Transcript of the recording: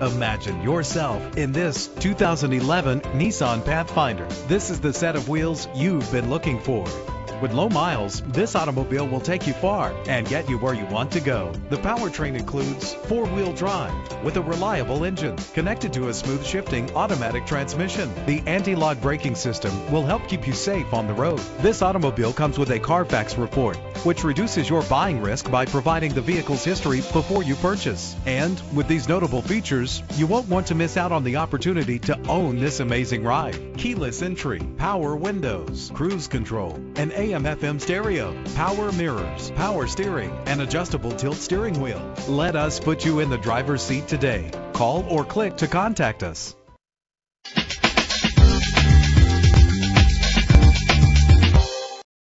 Imagine yourself in this 2011 Nissan Pathfinder. This is the set of wheels you've been looking for. With low miles, this automobile will take you far and get you where you want to go. The powertrain includes four-wheel drive with a reliable engine connected to a smooth shifting automatic transmission. The anti-lock braking system will help keep you safe on the road. This automobile comes with a Carfax report, which reduces your buying risk by providing the vehicle's history before you purchase. And with these notable features, you won't want to miss out on the opportunity to own this amazing ride. Keyless entry, power windows, cruise control, an AM/FM stereo, power mirrors, power steering, and adjustable tilt steering wheel. Let us put you in the driver's seat today. Call or click to contact us.